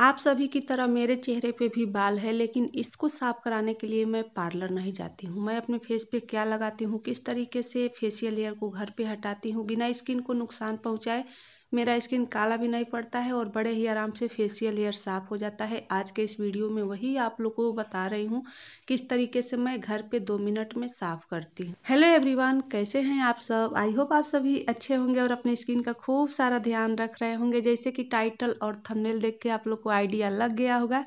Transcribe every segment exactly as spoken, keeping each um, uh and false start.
आप सभी की तरह मेरे चेहरे पे भी बाल है, लेकिन इसको साफ कराने के लिए मैं पार्लर नहीं जाती हूँ। मैं अपने फेस पे क्या लगाती हूँ, किस तरीके से फेशियल लेयर को घर पे हटाती हूँ बिना स्किन को नुकसान पहुँचाए। मेरा स्किन काला भी नहीं पड़ता है और बड़े ही आराम से फेशियल हेयर साफ़ हो जाता है। आज के इस वीडियो में वही आप लोगों को बता रही हूँ किस तरीके से मैं घर पे दो मिनट में साफ़ करती हूँ। हेलो एवरीवन, कैसे हैं आप सब? आई होप आप सभी अच्छे होंगे और अपने स्किन का खूब सारा ध्यान रख रहे होंगे। जैसे कि टाइटल और थंबनेल देख के आप लोग को आइडिया लग गया होगा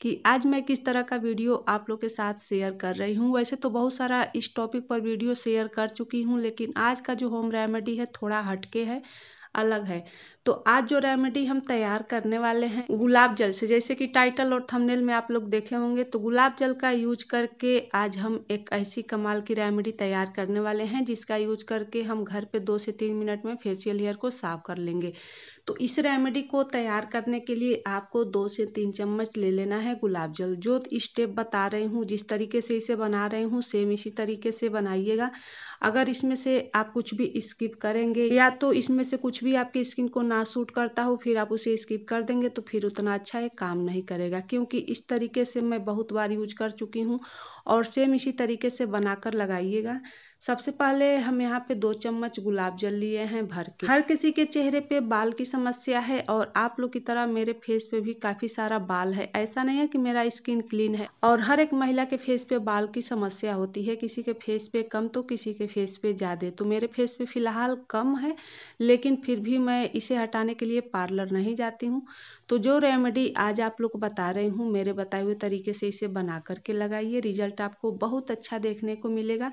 कि आज मैं किस तरह का वीडियो आप लोग के साथ शेयर कर रही हूँ। वैसे तो बहुत सारा इस टॉपिक पर वीडियो शेयर कर चुकी हूँ, लेकिन आज का जो होम रेमेडी है थोड़ा हटके है, अलग है। तो आज जो रेमेडी हम तैयार करने वाले हैं गुलाब जल से, जैसे कि टाइटल और थंबनेल में आप लोग देखे होंगे, तो गुलाब जल का यूज करके आज हम एक ऐसी कमाल की रेमेडी तैयार करने वाले हैं जिसका यूज करके हम घर पे दो से तीन मिनट में फेशियल हेयर को साफ कर लेंगे। तो इस रेमेडी को तैयार करने के लिए आपको दो से तीन चम्मच ले लेना है गुलाब जल। जो स्टेप बता रही हूँ, जिस तरीके से इसे बना रही हूँ, सेम इसी तरीके से बनाइएगा। अगर इसमें से आप कुछ भी स्किप करेंगे या तो इसमें से कुछ भी आपकी स्किन को ना सूट करता हो फिर आप उसे स्किप कर देंगे तो फिर उतना अच्छा ये काम नहीं करेगा, क्योंकि इस तरीके से मैं बहुत बार यूज कर चुकी हूँ और सेम इसी तरीके से बनाकर लगाइएगा। सबसे पहले हम यहाँ पे दो चम्मच गुलाब जल लिए हैं भर के। हर किसी के चेहरे पे बाल की समस्या है और आप लोग की तरह मेरे फेस पे भी काफ़ी सारा बाल है। ऐसा नहीं है कि मेरा स्किन क्लीन है, और हर एक महिला के फेस पे बाल की समस्या होती है, किसी के फेस पे कम तो किसी के फेस पे ज़्यादा। तो मेरे फेस पे फिलहाल कम है, लेकिन फिर भी मैं इसे हटाने के लिए पार्लर नहीं जाती हूँ। तो जो रेमेडी आज आप लोग को बता रही हूँ मेरे बताए हुए तरीके से इसे बना करके लगाइए, रिजल्ट आपको बहुत अच्छा देखने को मिलेगा।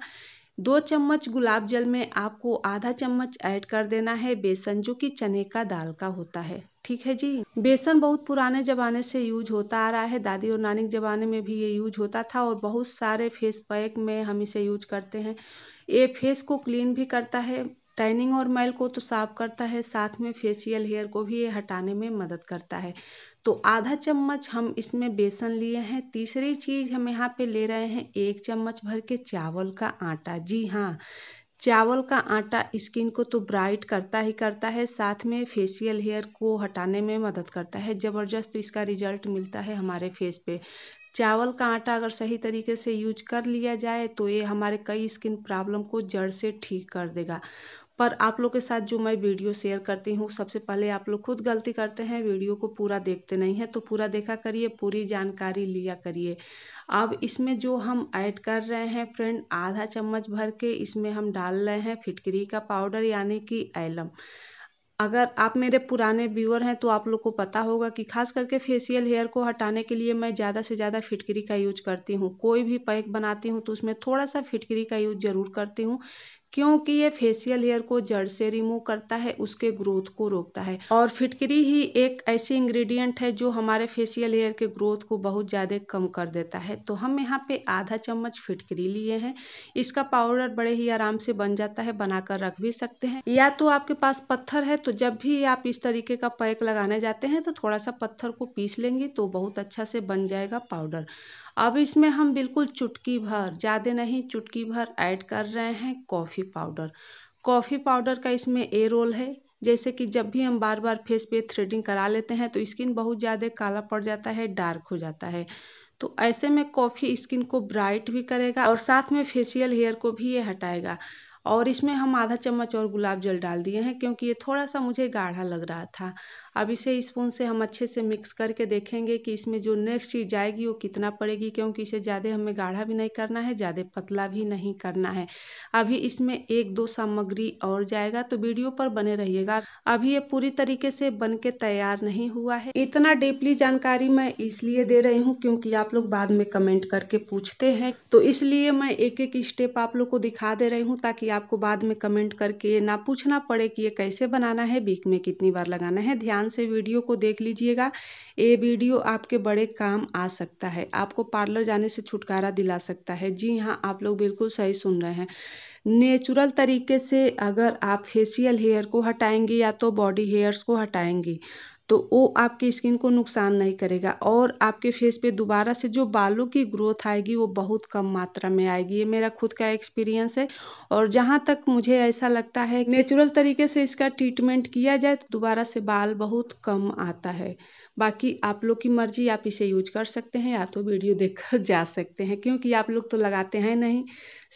दो चम्मच गुलाब जल में आपको आधा चम्मच ऐड कर देना है बेसन, जो कि चने का दाल का होता है, ठीक है जी। बेसन बहुत पुराने ज़माने से यूज होता आ रहा है, दादी और नानी के ज़माने में भी ये यूज होता था और बहुत सारे फेस पैक में हम इसे यूज करते हैं। ये फेस को क्लीन भी करता है, टैनिंग और मैल को तो साफ करता है, साथ में फेशियल हेयर को भी ये हटाने में मदद करता है। तो आधा चम्मच हम इसमें बेसन लिए हैं। तीसरी चीज़ हम यहाँ पे ले रहे हैं एक चम्मच भर के चावल का आटा। जी हाँ, चावल का आटा स्किन को तो ब्राइट करता ही करता है, साथ में फेशियल हेयर को हटाने में मदद करता है। ज़बरदस्त इसका रिजल्ट मिलता है हमारे फेस पे। चावल का आटा अगर सही तरीके से यूज कर लिया जाए तो ये हमारे कई स्किन प्रॉब्लम को जड़ से ठीक कर देगा। पर आप लोग के साथ जो मैं वीडियो शेयर करती हूँ, सबसे पहले आप लोग खुद गलती करते हैं, वीडियो को पूरा देखते नहीं है, तो पूरा देखा करिए, पूरी जानकारी लिया करिए। अब इसमें जो हम ऐड कर रहे हैं फ्रेंड, आधा चम्मच भर के इसमें हम डाल रहे हैं फिटकरी का पाउडर यानी कि ऐलम। अगर आप मेरे पुराने व्यूअर हैं तो आप लोग को पता होगा कि खास करके फेशियल हेयर को हटाने के लिए मैं ज़्यादा से ज़्यादा फिटकरी का यूज करती हूँ। कोई भी पैक बनाती हूँ तो उसमें थोड़ा सा फिटकरी का यूज ज़रूर करती हूँ, क्योंकि ये फेशियल हेयर को जड़ से रिमूव करता है, उसके ग्रोथ को रोकता है। और फिटकरी ही एक ऐसी इंग्रेडिएंट है जो हमारे फेशियल हेयर के ग्रोथ को बहुत ज़्यादा कम कर देता है। तो हम यहाँ पे आधा चम्मच फिटकरी लिए हैं। इसका पाउडर बड़े ही आराम से बन जाता है, बनाकर रख भी सकते हैं। या तो आपके पास पत्थर है तो जब भी आप इस तरीके का पैक लगाने जाते हैं तो थोड़ा सा पत्थर को पीस लेंगे तो बहुत अच्छा से बन जाएगा पाउडर। अब इसमें हम बिल्कुल चुटकी भर, ज़्यादा नहीं, चुटकी भर ऐड कर रहे हैं कॉफ़ी पाउडर। कॉफ़ी पाउडर का इसमें ए रोल है, जैसे कि जब भी हम बार बार फेस पे थ्रेडिंग करा लेते हैं तो स्किन बहुत ज़्यादा काला पड़ जाता है, डार्क हो जाता है। तो ऐसे में कॉफ़ी स्किन को ब्राइट भी करेगा और साथ में फेशियल हेयर को भी ये हटाएगा। और इसमें हम आधा चम्मच और गुलाब जल डाल दिए हैं, क्योंकि ये थोड़ा सा मुझे गाढ़ा लग रहा था। अब इसे स्पून से हम अच्छे से मिक्स करके देखेंगे कि इसमें जो नेक्स्ट चीज़ जाएगी वो कितना पड़ेगी, क्योंकि इसे ज़्यादा हमें गाढ़ा भी नहीं करना है, ज़्यादा पतला भी नहीं करना है। अभी इसमें एक दो सामग्री और जाएगा, तो वीडियो पर बने रहिएगा। अभी ये पूरी तरीके से बन के तैयार नहीं हुआ है। इतना डीपली जानकारी मैं इसलिए दे रही हूँ क्योंकि आप लोग बाद में कमेंट करके पूछते हैं, तो इसलिए मैं एक एक स्टेप आप लोग को दिखा दे रही हूँ, ताकि आपको बाद में कमेंट करके ना पूछना पड़े कि ये कैसे बनाना है, बीच में कितनी बार लगाना है। ध्यान से वीडियो को देख लीजिएगा, ये वीडियो आपके बड़े काम आ सकता है, आपको पार्लर जाने से छुटकारा दिला सकता है। जी हाँ, आप लोग बिल्कुल सही सुन रहे हैं। नेचुरल तरीके से अगर आप फेशियल हेयर को हटाएंगे या तो बॉडी हेयर्स को हटाएंगे तो वो आपकी स्किन को नुकसान नहीं करेगा और आपके फेस पे दोबारा से जो बालों की ग्रोथ आएगी वो बहुत कम मात्रा में आएगी। ये मेरा खुद का एक्सपीरियंस है और जहाँ तक मुझे ऐसा लगता है नेचुरल तरीके से इसका ट्रीटमेंट किया जाए तो दोबारा से बाल बहुत कम आता है। बाकी आप लोग की मर्जी, आप इसे यूज कर सकते हैं या तो वीडियो देखकर जा सकते हैं, क्योंकि आप लोग तो लगाते हैं नहीं,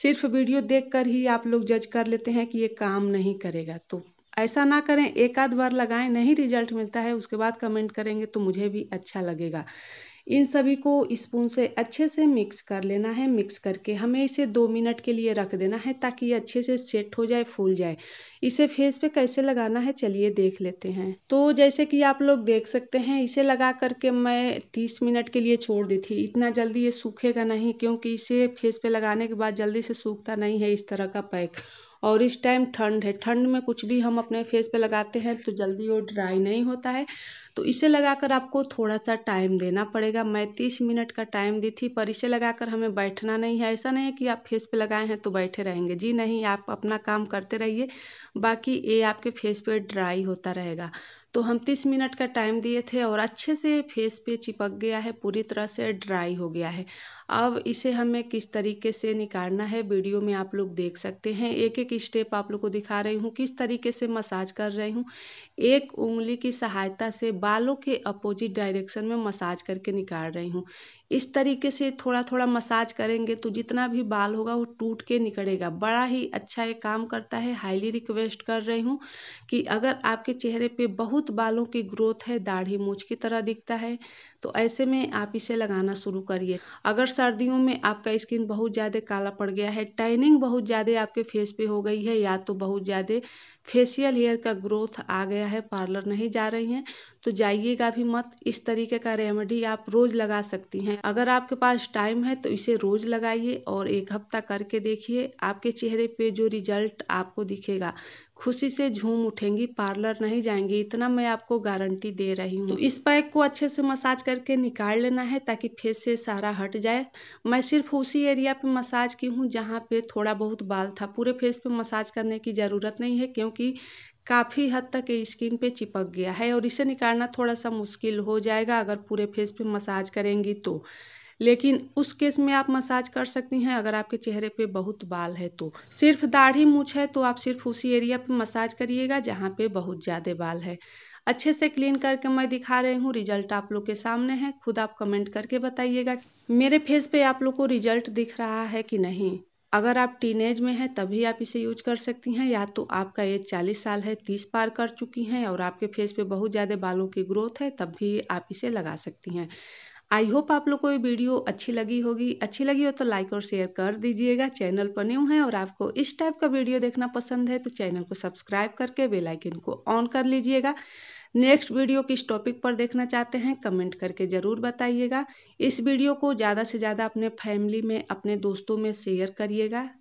सिर्फ वीडियो देखकर ही आप लोग जज कर लेते हैं कि ये काम नहीं करेगा। तो ऐसा ना करें, एक आध बार लगाएं, नहीं रिजल्ट मिलता है उसके बाद कमेंट करेंगे तो मुझे भी अच्छा लगेगा। इन सभी को स्पून से अच्छे से मिक्स कर लेना है। मिक्स करके हमें इसे दो मिनट के लिए रख देना है ताकि ये अच्छे से सेट हो जाए, फूल जाए। इसे फेस पे कैसे लगाना है चलिए देख लेते हैं। तो जैसे कि आप लोग देख सकते हैं इसे लगा करके मैं तीस मिनट के लिए छोड़ दी थी। इतना जल्दी ये सूखेगा नहीं क्योंकि इसे फेस पे लगाने के बाद जल्दी से सूखता नहीं है इस तरह का पैक। और इस टाइम ठंड है, ठंड में कुछ भी हम अपने फेस पे लगाते हैं तो जल्दी वो ड्राई नहीं होता है। तो इसे लगाकर आपको थोड़ा सा टाइम देना पड़ेगा। मैं तीस मिनट का टाइम दी थी, पर इसे लगाकर हमें बैठना नहीं है। ऐसा नहीं है कि आप फेस पे लगाए हैं तो बैठे रहेंगे, जी नहीं, आप अपना काम करते रहिए, बाकी ये आपके फेस पे ड्राई होता रहेगा। तो हम तीस मिनट का टाइम दिए थे और अच्छे से फेस पे चिपक गया है, पूरी तरह से ड्राई हो गया है। अब इसे हमें किस तरीके से निकालना है वीडियो में आप लोग देख सकते हैं। एक एक स्टेप आप लोग को दिखा रही हूँ, किस तरीके से मसाज कर रही हूँ। एक उंगली की सहायता से बालों के अपोजिट डायरेक्शन में मसाज करके निकाल रही हूँ। इस तरीके से थोड़ा थोड़ा मसाज करेंगे तो जितना भी बाल होगा वो टूट के निकलेगा। बड़ा ही अच्छा ये काम करता है। हाईली रिक्वेस्ट कर रही हूँ कि अगर आपके चेहरे पे बहुत बालों की ग्रोथ है, दाढ़ी मूछ की तरह दिखता है, तो ऐसे में आप इसे लगाना शुरू करिए। अगर सर्दियों में आपका स्किन बहुत ज़्यादा काला पड़ गया है, टैनिंग बहुत ज़्यादा आपके फेस पे हो गई है, या तो बहुत ज़्यादा फेशियल हेयर का ग्रोथ आ गया है, पार्लर नहीं जा रही हैं तो जाइएगा भी मत। इस तरीके का रेमेडी आप रोज़ लगा सकती हैं। अगर आपके पास टाइम है तो इसे रोज़ लगाइए और एक हफ्ता करके देखिए, आपके चेहरे पे जो रिजल्ट आपको दिखेगा खुशी से झूम उठेंगी, पार्लर नहीं जाएंगी, इतना मैं आपको गारंटी दे रही हूँ। तो इस पैक को अच्छे से मसाज करके निकाल लेना है ताकि फेस से सारा हट जाए। मैं सिर्फ उसी एरिया पे मसाज की हूँ जहाँ पे थोड़ा बहुत बाल था, पूरे फेस पे मसाज करने की ज़रूरत नहीं है क्योंकि काफ़ी हद तक ये स्किन पे चिपक गया है और इसे निकालना थोड़ा सा मुश्किल हो जाएगा अगर पूरे फेस पे मसाज करेंगी तो। लेकिन उस केस में आप मसाज कर सकती हैं अगर आपके चेहरे पे बहुत बाल है तो। सिर्फ दाढ़ी मूछ है तो आप सिर्फ उसी एरिया पे मसाज करिएगा जहाँ पे बहुत ज़्यादा बाल है। अच्छे से क्लीन करके मैं दिखा रही हूँ, रिजल्ट आप लोग के सामने है, खुद आप कमेंट करके बताइएगा मेरे फेस पे आप लोग को रिजल्ट दिख रहा है कि नहीं। अगर आप टीनेज में हैं तभी आप इसे यूज कर सकती हैं, या तो आपका एज चालीस साल है, तीस पार कर चुकी हैं और आपके फेस पे बहुत ज़्यादा बालों की ग्रोथ है, तब भी आप इसे लगा सकती हैं। आई होप आप लोग को ये वीडियो अच्छी लगी होगी। अच्छी लगी हो तो लाइक और शेयर कर दीजिएगा। चैनल पर न्यू हैं और आपको इस टाइप का वीडियो देखना पसंद है तो चैनल को सब्सक्राइब करके बेल आइकन को ऑन कर लीजिएगा। नेक्स्ट वीडियो किस टॉपिक पर देखना चाहते हैं कमेंट करके ज़रूर बताइएगा। इस वीडियो को ज़्यादा से ज़्यादा अपने फैमिली में, अपने दोस्तों में शेयर करिएगा।